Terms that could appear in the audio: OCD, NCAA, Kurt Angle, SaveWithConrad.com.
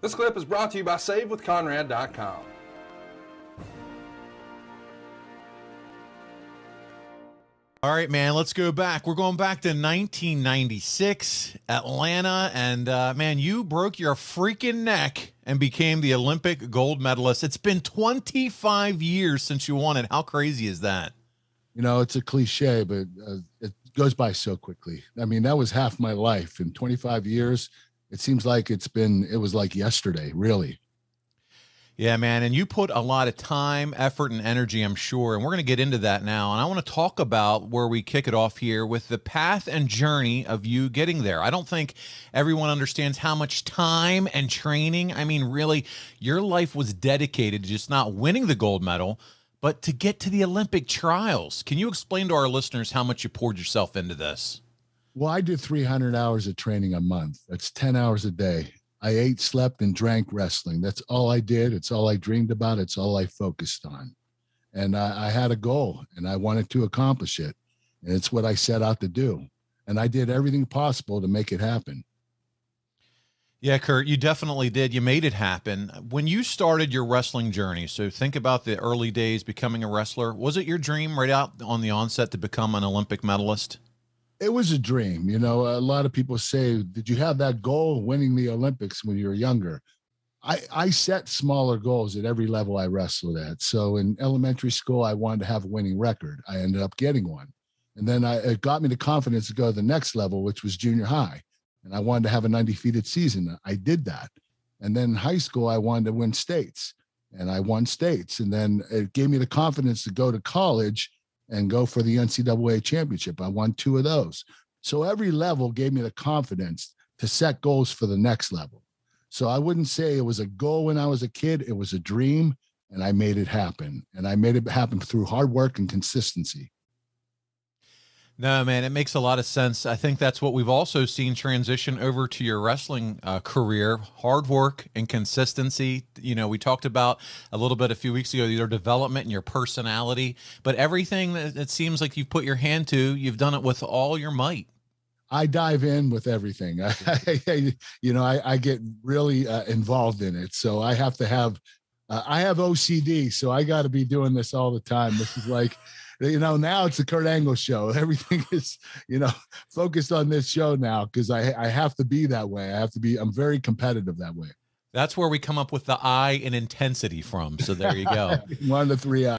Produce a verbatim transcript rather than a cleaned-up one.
This clip is brought to you by Save With Conrad dot com. All right, man, let's go back. We're going back to nineteen ninety-six, Atlanta, and uh, man, you broke your freaking neck and became the Olympic gold medalist. It's been twenty-five years since you won it. How crazy is that? You know, it's a cliche, but uh, it goes by so quickly. I mean, that was half my life. In twenty-five years, it seems like it's been, it was like yesterday, really. Yeah, man. And you put a lot of time, effort, and energy, I'm sure. And we're going to get into that now. And I want to talk about where we kick it off here with the path and journey of you getting there. I don't think everyone understands how much time and training. I mean, really, your life was dedicated to just not winning the gold medal, but to get to the Olympic trials. Can you explain to our listeners how much you poured yourself into this? Well, I did three hundred hours of training a month. That's ten hours a day. I ate, slept, and drank wrestling. That's all I did. It's all I dreamed about. It's all I focused on. And I, I had a goal, and I wanted to accomplish it. And it's what I set out to do. And I did everything possible to make it happen. Yeah, Kurt, you definitely did. You made it happen. When you started your wrestling journey, so think about the early days becoming a wrestler. Was it your dream right out on the onset to become an Olympic medalist? It was a dream. You know, a lot of people say, did you have that goal of winning the Olympics when you were younger? I, I set smaller goals at every level I wrestled at. So in elementary school, I wanted to have a winning record. I ended up getting one. And then I, it got me the confidence to go to the next level, which was junior high. And I wanted to have an undefeated season. I did that. And then in high school, I wanted to win states. And I won states. And then it gave me the confidence to go to college and go for the N C double A championship. I won two of those. So every level gave me the confidence to set goals for the next level. So I wouldn't say it was a goal when I was a kid. It was a dream, and I made it happen. And I made it happen through hard work and consistency. No, man, it makes a lot of sense. I think that's what we've also seen transition over to your wrestling uh, career, hard work and consistency. You know, we talked about a little bit a few weeks ago, your development and your personality, but everything that it seems like you've put your hand to, you've done it with all your might. I dive in with everything. I, I, you know, I, I get really uh, involved in it. So I have to have, uh, I have O C D, so I got to be doing this all the time. This is like, you know, now it's the Kurt Angle show. Everything is, you know, focused on this show now because I, I have to be that way. I have to be, I'm very competitive that way. That's where we come up with the I in intensity from. So there you go. One of the three I.